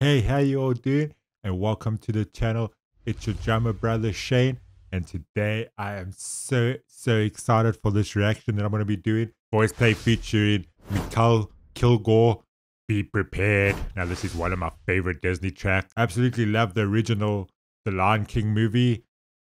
Hey, how you all doing? And welcome to the channel. It's your drama brother Shane, and today I am so excited for this reaction that I'm going to be doing. VoicePlay featuring Mykal Kilgore, Be Prepared. Now this is one of my favorite Disney tracks. I absolutely love the original The Lion King movie.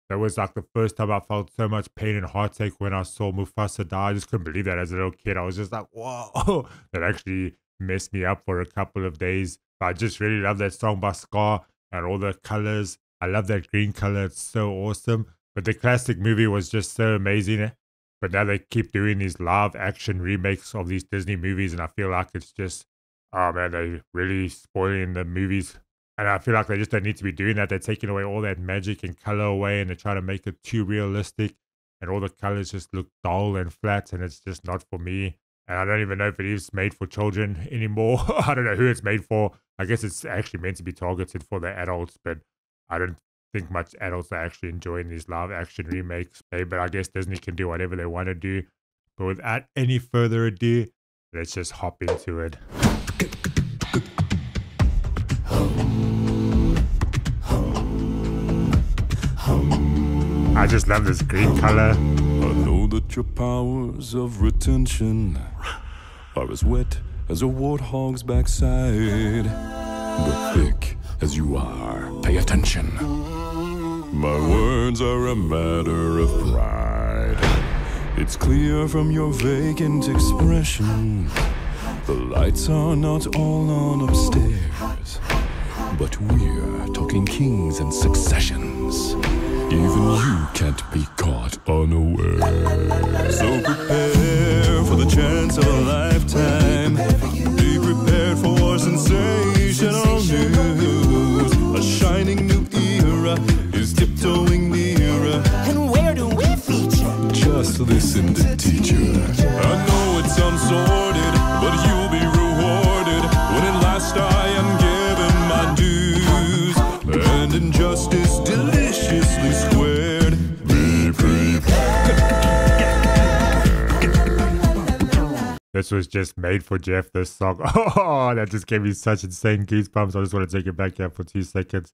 That was like the first time I felt so much pain and heartache when I saw Mufasa die. I just couldn't believe that as a little kid. I was just like, whoa, that actually messed me up for a couple of days. I just really love that song by Scar and all the colors. I love that green color. It's so awesome. But the classic movie was just so amazing. But now they keep doing these live action remakes of these Disney movies. And I feel like it's just, oh man, they're really spoiling the movies. And I feel like they just don't need to be doing that. They're taking away all that magic and color away. And they're trying to make it too realistic. And all the colors just look dull and flat. And it's just not for me. And I don't even know if it is made for children anymore. I don't know who it's made for. I guess it's actually meant to be targeted for the adults, but I don't think much adults are actually enjoying these live action remakes. But I guess Disney can do whatever they want to do. But without any further ado, let's just hop into it. I just love this green color. I know that your powers of retention are as wet as a warthog's backside, but thick as you are, pay attention. My words are a matter of pride. It's clear from your vacant expression. The lights are not all on upstairs, but we're talking kings and successions. Even you can't be caught unaware. So prepare for the chance of a lifetime. Be prepared for sensational news. A shining new era is tiptoeing nearer. And where do we feature? Just listen to teacher. I know it sounds sordid, but you'll be rewarded when at last I am given my dues. And injustice delivers squared. Be prepared. This was just made for Jeff, this song. Oh, that just gave me such insane goosebumps. I just want to take it back here for 2 seconds.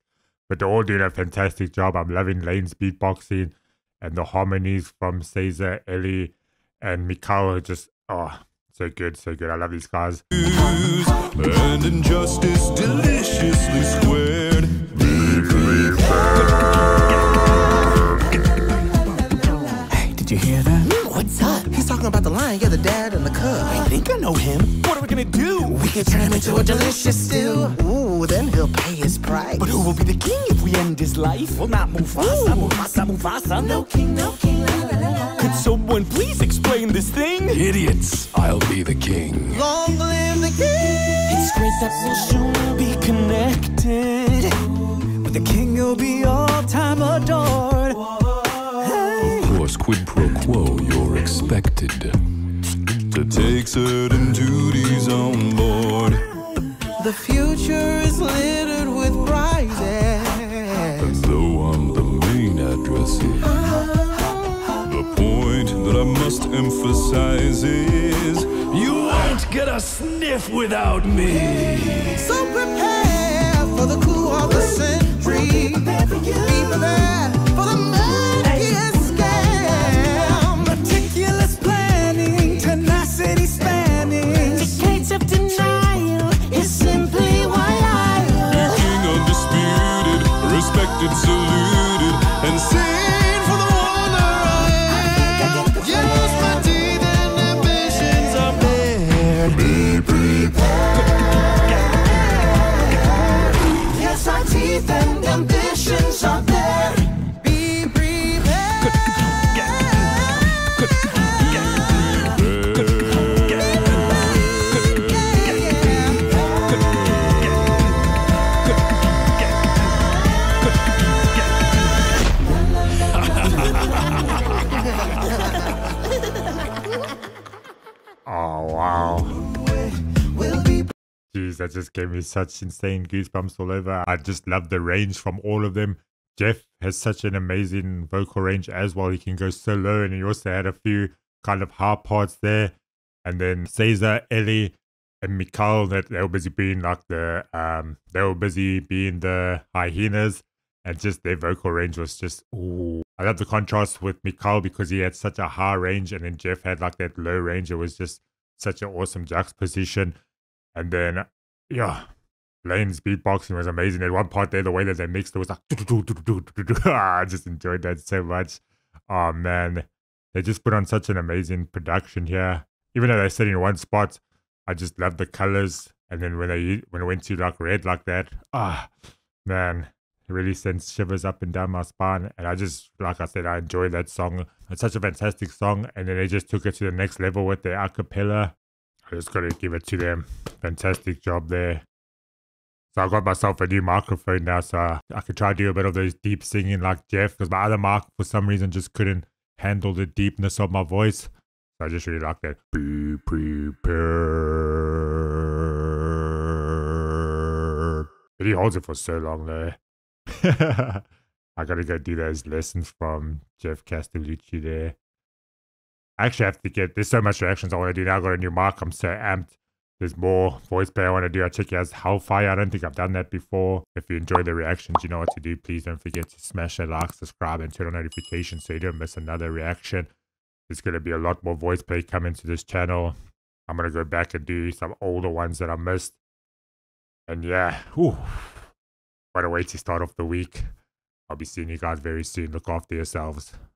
But they're all doing a fantastic job. I'm loving Lane's beatboxing and the harmonies from Cesar, Ellie, and Mykal. Just, oh, so good, so good. I love these guys. And injustice deliciously squared. Be prepared. Did you hear that? What's up? He's talking about the lion, yeah, the dad and the cub. I think I know him. What are we gonna do? We could turn him into a delicious stew. Ooh, then he'll pay his price. But who will be the king if we end his life? Well, not Mufasa, ooh. Mufasa, Mufasa. No king, no king, la, la, la, la. Could someone please explain this thing? Idiots, I'll be the king. Long live the king. His great steps will soon be connected. With the king, you'll be all time adored. Quid pro quo, you're expected to take certain duties on board. The future is littered with prizes, and though I'm the main addressee, the point that I must emphasize is you won't get a sniff without me. So prepare for the coup of the century. Be prepared for the magic. Saluted and seen for the wonder I am. Yes, my teeth and ambitions are bared. Be prepared. Yes, our teeth and ambitions are bared. Be Jeez, that just gave me such insane goosebumps all over. I just love the range from all of them. Jeff has such an amazing vocal range as well. He can go so low, and he also had a few kind of high parts there. And then Cesar, Ellie, and Mykal that they were busy being like the they were busy being the hyenas, and just their vocal range was just ooh. I love the contrast with Mykal because he had such a high range, and then Jeff had like that low range. It was just such an awesome juxtaposition. And then yeah, Lane's beatboxing was amazing. At one part there, the way that they mixed it was like I just enjoyed that so much. Oh man, they just put on such an amazing production here. Even though they sit in one spot, I just love the colors. And then when it went to like red like that, ah man, it really sends shivers up and down my spine. And I just, like I said, I enjoy that song. It's such a fantastic song. And then they just took it to the next level with their a cappella. I just got to give it to them. Fantastic job there. So I got myself a new microphone now, so I could try to do a bit of those deep singing like Jeff, because my other mic for some reason just couldn't handle the deepness of my voice. So I just really like that. Be prepared. But he holds it for so long there. I gotta go do those lessons from Jeff Castellucci there. I actually have to get, there's so much reactions I want to do now. I got a new mic, I'm so amped. There's more VoicePlay I want to do. I'll check you out Hellfire. I don't think I've done that before. If you enjoy the reactions, you know what to do. Please don't forget to smash that like, subscribe, and turn on notifications so you don't miss another reaction. There's going to be a lot more VoicePlay coming to this channel. I'm going to go back and do some older ones that I missed. And yeah, whew, what a way to start off the week. I'll be seeing you guys very soon. Look after yourselves.